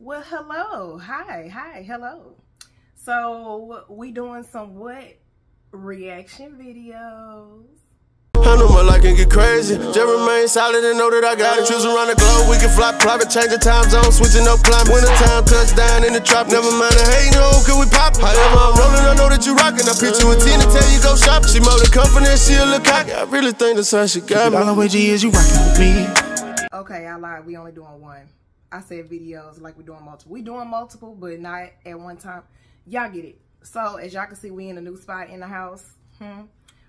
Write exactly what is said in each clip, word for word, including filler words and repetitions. Well, hello. Hi. Hi. Hello. So we doing some what? Reaction videos. Handle my life can get crazy. Just remain solid and know that I got it. Choose around the globe. We can fly private, change the time zone, switching up climb. Winter time, touchdown in the trap. Never mind the hate, no, can we pop? However, I'm rolling, I know that you rockin'. I pitch you a ten and tell you go shop. She more than confident, she a look cocky. I really think that's how she got me. All the way G is you rockin' with me. Okay, I lied. We only doing one. I said videos like we doing multiple. We doing multiple, but not at one time. Y'all get it. So, as y'all can see, we in a new spot in the house. Hmm.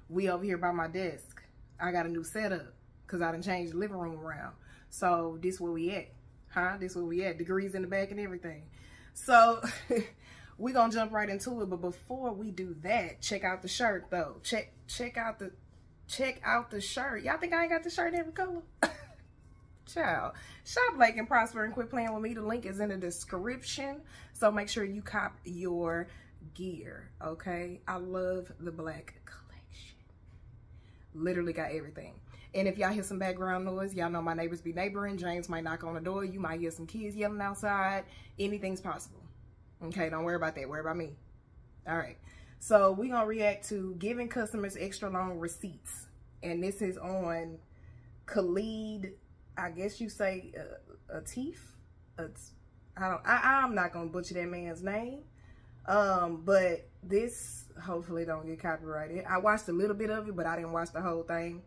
We over here by my desk. I got a new setup because I done changed the living room around. So, this where we at. Huh? This where we at. Degrees in the back and everything. So, we gonna jump right into it. But before we do that, check out the shirt, though. Check check out the, check out the shirt. Y'all think I ain't got the shirt in every color? Child, shop Black and prosper and quit playing with me. The link is in the description, so make sure you cop your gear. Okay, I love the black collection, literally got everything. And if y'all hear some background noise, y'all know my neighbors be neighboring. James might knock on the door, you might hear some kids yelling outside. Anything's possible. Okay, don't worry about that, worry about me. All right, so we're gonna react to giving customers extra long receipts, and this is on Khalid, I guess you say uh, a thief. A I don't. I, I'm not gonna butcher that man's name. Um, but this hopefully don't get copyrighted. I watched a little bit of it, but I didn't watch the whole thing.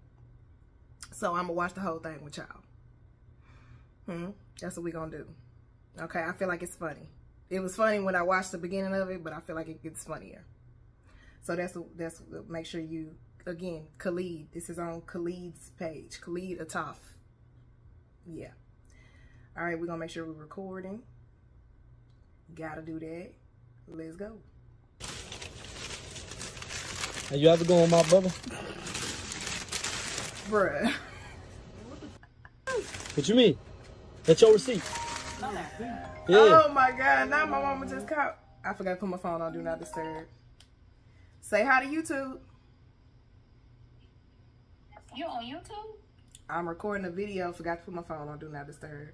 So I'm gonna watch the whole thing with y'all. Hmm. That's what we gonna do. Okay. I feel like it's funny. It was funny when I watched the beginning of it, but I feel like it gets funnier. So that's that's. Make sure you again, Khalid. This is on Khalid's page. Khalid Ataf. Yeah. All right, we're gonna make sure we're recording. Gotta do that. Let's go. Hey, you have to go on my brother? Bruh. What you mean? That's your receipt. Yeah. Oh my God, now my mama just caught. I forgot to put my phone on Do Not Disturb. Say hi to YouTube. You on YouTube? I'm recording a video. Forgot to put my phone on Do Not Disturb.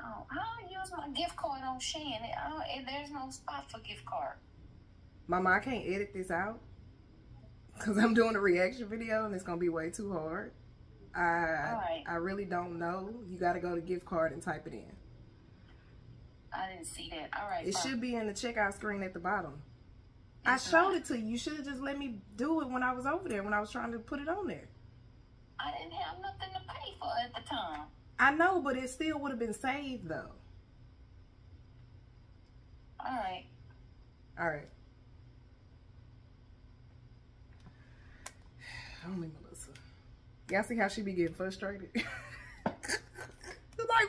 Oh, I don't use my gift card on Shein. There's no spot for gift card. Mama, I can't edit this out because I'm doing a reaction video and it's gonna be way too hard. I right. I really don't know. You got to go to gift card and type it in. I didn't see that. All right. It fine. Should be in the checkout screen at the bottom. It's I showed right. it to you. You should have just let me do it when I was over there when I was trying to put it on there. I didn't have nothing to pay for at the time. I know, but it still would have been saved, though. All right. All right. Only Melissa. Y'all see how she be getting frustrated? Like,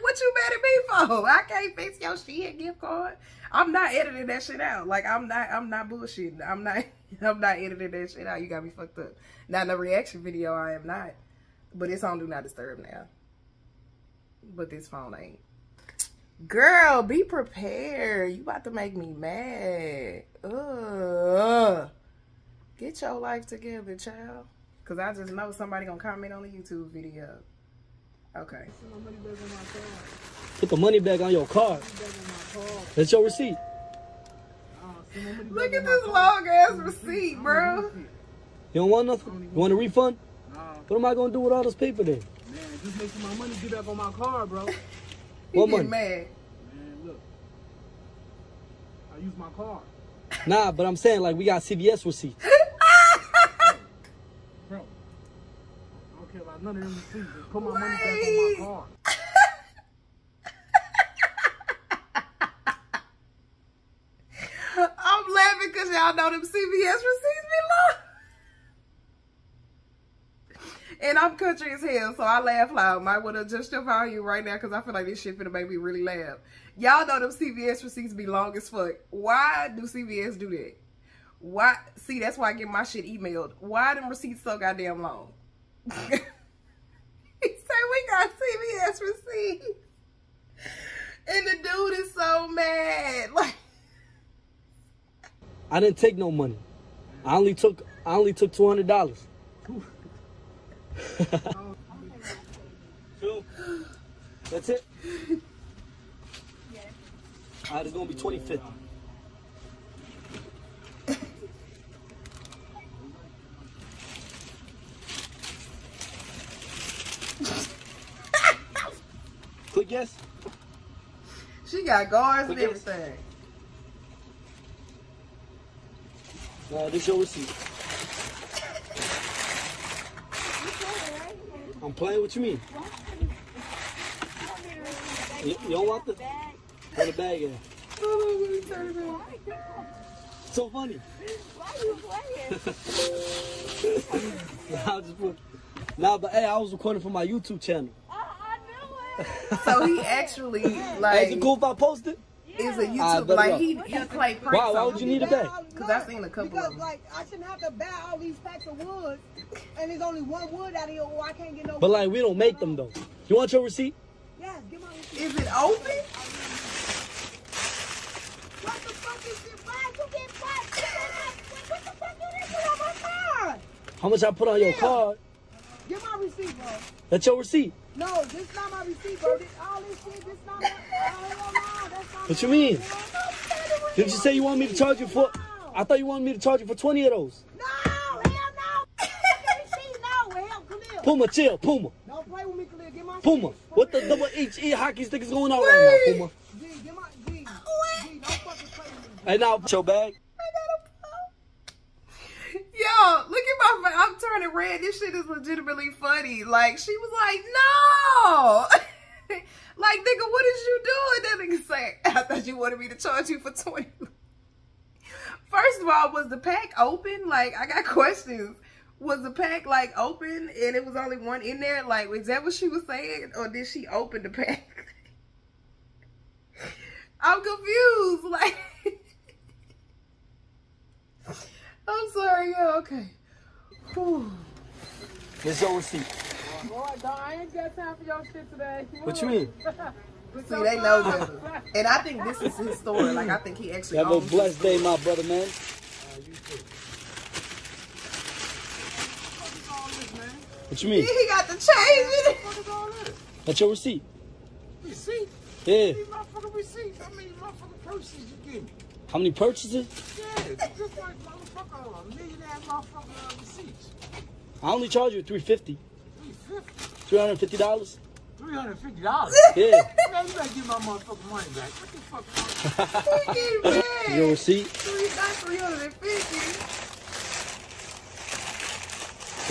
what you mad at me for? I can't fix your shit gift card. I'm not editing that shit out. Like, I'm not, I'm not bullshitting. I'm not, I'm not editing that shit out. You got me fucked up. Not in a reaction video, I am not. But it's on Do Not Disturb now. But this phone ain't. Girl, be prepared. You about to make me mad. Ugh. Get your life together, child. Because I just know somebody going to comment on the YouTube video. Okay. Put the money back on your card. That's your receipt. Look at this long-ass receipt, bro. You don't want nothing? You want a refund? What am I going to do with all this paper then? Just make sure my money get back on my car, bro. What money? Mad. Man, look. I use my car. Nah, but I'm saying, like, we got C V S receipts. Bro. I don't care about none of them receipts. Just put my Wait. money back on my car. I'm laughing because y'all know them C V S receipts be low. And I'm country as hell, so I laugh loud. Might want to adjust your volume right now because I feel like this shit finna make me really laugh. Y'all know them C V S receipts be long as fuck. Why do C V S do that? Why? See, that's why I get my shit emailed. Why them receipts so goddamn long? He said we got C V S receipts. And the dude is so mad. Like, I didn't take no money. I only took I only took two hundred dollars. That's it? Yeah. Alright, it's gonna be twenty fifty. Click yes. She got guards Click and yes. everything. Nah, this your receipt. I'm playing. What you mean? You, you don't want the bag? Where the bag at? Oh, my God. So funny. Why you playing? Nah, I just put, nah, but hey, I was recording for my YouTube channel. Oh, I knew it. So he actually, like... Is it cool if I post it? Yeah. It's a YouTube, right, like, he, he played pranks. Wow, why would you need a bag? Because I've seen a couple because, of them. Like, I shouldn't have to buy all these packs of wood, and there's only one wood out here, or I can't get no But, wood. Like, we don't make them, though. You want your receipt? Yeah, give my receipt. Is it open? What the fuck is it? Why you get fucked? What the fuck you did on my card? How much I put on yeah. your card? Give my receipt, bro. That's your receipt? No, this is not my receipt, bro. This, all this shit, this is not my... I don't know, that's not what you mean? Receipt. Did you say you want me to charge you for... No. I thought you wanted me to charge you for twenty of those. No, hell no. Receipt, no. Hell, Khalil. Puma, chill, Puma. Don't play with me, Khalil. Get my Puma. Seat. What the double H E hockey stick is going on Wait. right now, Puma? G, get my... G. What? G, don't fucking play with me. Hey, now, put your bag. Yo, look at my, I'm turning red. This shit is legitimately funny. Like, she was like, no. Like, nigga, what is you doing? That nigga said, I thought you wanted me to charge you for twenty. First of all, was the pack open? Like, I got questions. Was the pack, like, open and it was only one in there? Like, is that what she was saying? Or did she open the pack? I'm confused. Like... I'm sorry, yeah, okay. Whew. This your receipt. Boy, dog, I ain't got time for your shit today. What you mean? See, they know that. And I think this is his story. Like, I think he actually Have owns a blessed day, my brother, man. Uh, you too. What you mean? He got the change in it. That's your receipt. Receipt? Yeah. I need my fucking receipt. I mean, my fucking purchases you give me. How many purchases? Yeah, just like motherfucker, a million ass motherfucker receipts. I only charge you three fifty. three fifty? three hundred fifty dollars? three hundred fifty dollars? Yeah. Man, you better give my motherfucking money back. What the fuck? He get red. Your receipt? Three, not three hundred fifty.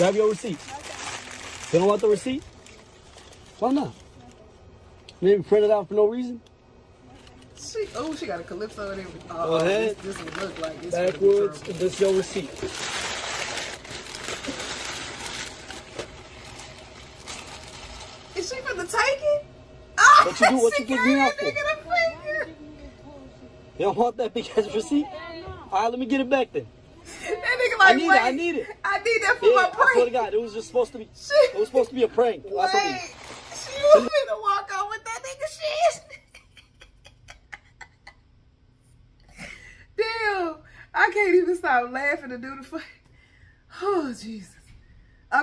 Grab your receipt. You don't want the receipt? Why not? Maybe print it out for no reason? She, oh, she got a calypso and everything. Uh, Go ahead. This, this look like this. Backwards. This is your receipt. Is she finna take it? Oh, what you do? What you get me out for? You don't want that big ass receipt? All right, let me get it back then. That nigga like, I need wait, it. I need it. I need that for yeah, my prank. I swear to God, it was just supposed to be. She, it was supposed to be a prank. Wait, That's she was finna walk on with that nigga shit. Damn, I can't even stop laughing to do the fun. Oh, Jesus.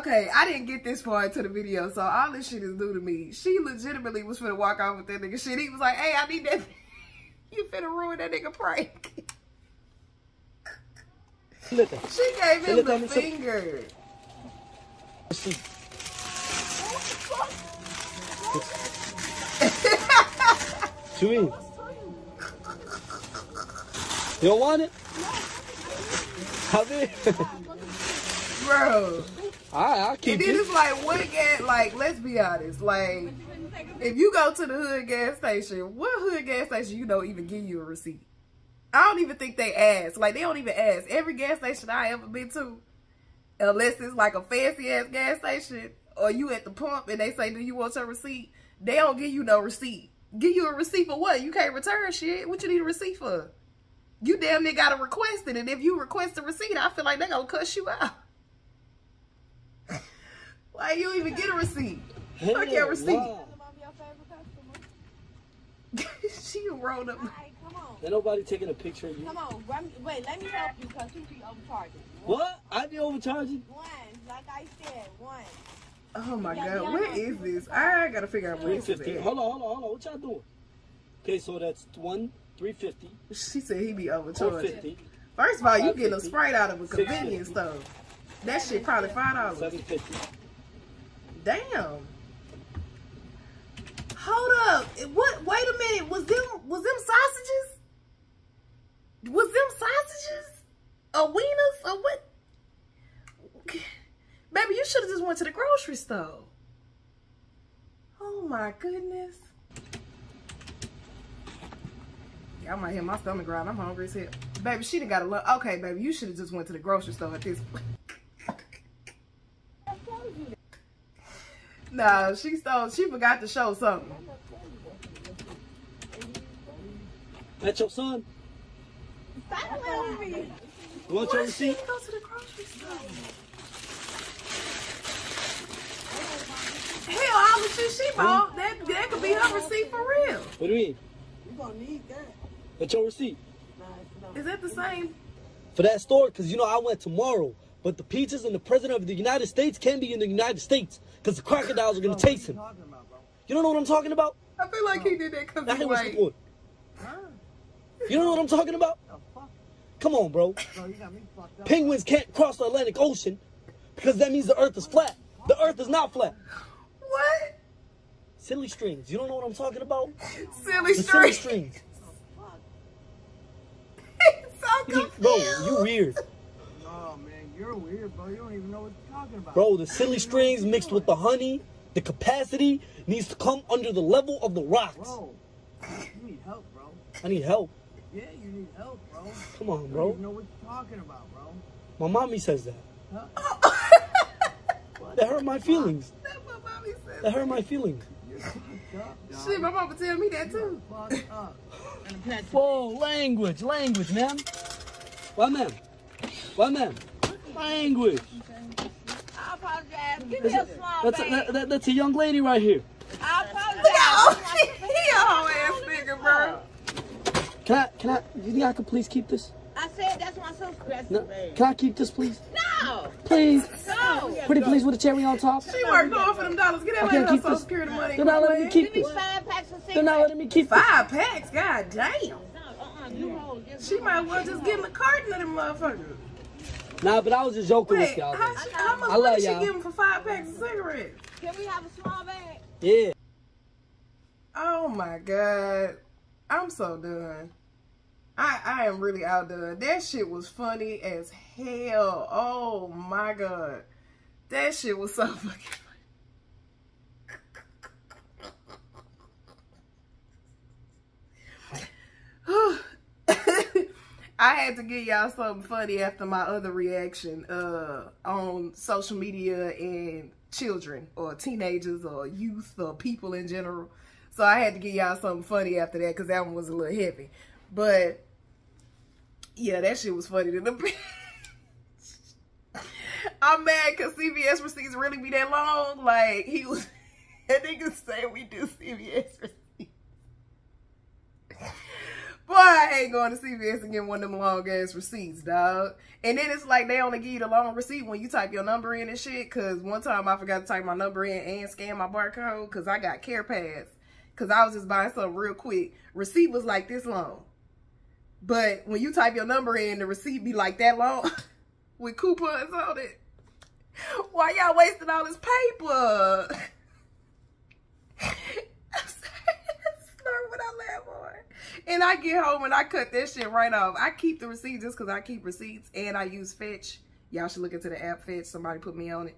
Okay, I didn't get this far into the video, so all this shit is new to me. She legitimately was finna walk off with that nigga shit. He was like, hey, I need that. You finna ruin that nigga prank. Listen. She gave him Listen. the finger. Listen. What the fuck? Two. You don't want it? No. I mean, bro. Alright, I'll keep it. And then it's like, what gas, like, let's be honest. Like, if you go to the hood gas station, what hood gas station you don't even give you a receipt? I don't even think they ask. Like, they don't even ask. Every gas station I ever been to, unless it's like a fancy-ass gas station, or you at the pump and they say, do you want your receipt? They don't give you no receipt. Give you a receipt for what? You can't return shit. What you need a receipt for? You damn near gotta request it, and if you request a receipt, I feel like they gonna cuss you out. Why you even get a receipt? Hey, Look your receipt. Wow. She rolled up. Right, come on. Ain't nobody taking a picture of you. Come on, wait, let me help you because you be overcharging. One. What? I be overcharging? One, like I said, one. Oh my God, what is this? I gotta figure out what this is. Hold on, hold on, hold on. What y'all doing? Okay, so that's one. three fifty. She said he be overcharged. First of all, you getting a Sprite out of a convenience store. That shit probably five dollars. seven fifty. Damn. Hold up. What? Wait a minute. Was them? Was them sausages? Was them sausages? A wieners or what? Baby, you should have just went to the grocery store. Oh my goodness. Y'all might hear my stomach growl. I'm hungry as hell. Baby, she done got a look. Okay, baby, you should have just went to the grocery store at this point. No, she stole. She forgot to show something. That's your son? Stop playing with me. You want your receipt? Why did she go to the grocery store? Hell, all the shit she bought, that, that could be her receipt for real. What do you mean? You're going to need that. That's your receipt? Is that the same? For that store? Because, you know, I went tomorrow. But the pizzas and the president of the United States can be in the United States. Because the crocodiles are going to taste him. You don't know what I'm talking about? I feel like he did that because he like... You don't know what I'm talking about? Come on, bro. Penguins can't cross the Atlantic Ocean because that means the earth is flat. The earth is not flat. What? Silly strings. You don't know what I'm talking about? Silly strings. Silly strings. He's so confused. Bro, you weird. Oh, man, you're weird, bro. You don't even know what you're talking about. Bro, the silly strings mixed with the honey, the capacity needs to come under the level of the rocks. Bro, you need help, bro. I need help. Yeah, you need help, bro. Come on, bro. You don't know what you're talking about, bro. My mommy says that. Huh? That hurt my feelings. That's what mommy says. That hurt my feelings. You're fucked up, dog. Shit, my mama tell me that, too. Fucked up. Whoa, language, language, man. What, man? What, man? Language. I apologize. Give me a small that's a, that, that, that's a young lady right here. I apologize. He a whole ass nigga, bro. Can I, can I, you think I could please keep this? I said that's my sister. That's no. Can I keep this, please? No. Please. No. Pretty please with a cherry on top. She no, worked hard for them dollars. Get that lady her Social Security money. They're not letting me keep this. Give me five packs of cigarettes. They're not letting me keep this. Five packs? God damn. No, uh-uh. You hold. She might well just give him a carton of them motherfuckers. Nah, but I was just joking Wait, with y'all. How, how much money she give him for five packs of cigarettes? Can we have a small bag? Yeah. Oh my God. I'm so done. I, I am really outdone. That shit was funny as hell. Oh my God. That shit was so fucking funny. I had to give y'all something funny after my other reaction uh, on social media and children or teenagers or youth or people in general. So I had to give y'all something funny after that because that one was a little heavy. But... yeah, that shit was funny to the bitch. I'm mad because C V S receipts really be that long. Like, he was... that nigga said we do C V S receipts. Boy, I ain't going to C V S and get one of them long-ass receipts, dog. And then it's like they only give you the long receipt when you type your number in and shit. Because one time I forgot to type my number in and scan my barcode because I got Care Pass. Because I was just buying something real quick. Receipt was like this long. But when you type your number in, the receipt be like that long with coupons on it. Why y'all wasting all this paper? I'm sorry, that's not what I laugh on. And I get home and I cut that shit right off. I keep the receipt just because I keep receipts and I use Fetch. Y'all should look into the app Fetch. Somebody put me on it.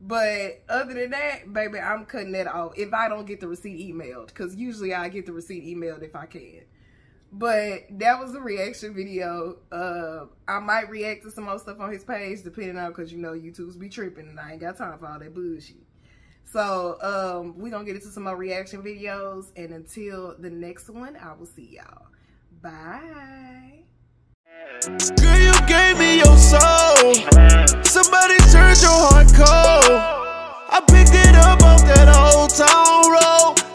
But other than that, baby, I'm cutting that off if I don't get the receipt emailed. Because usually I get the receipt emailed if I can. But that was a reaction video. Uh, I might react to some more stuff on his page, depending on, because you know YouTube's be tripping and I ain't got time for all that bullshit. So um, we're going to get into some more reaction videos. And until the next one, I will see y'all. Bye. Girl, you gave me your soul. Somebody turned your heart cold. I picked it up off that old town road.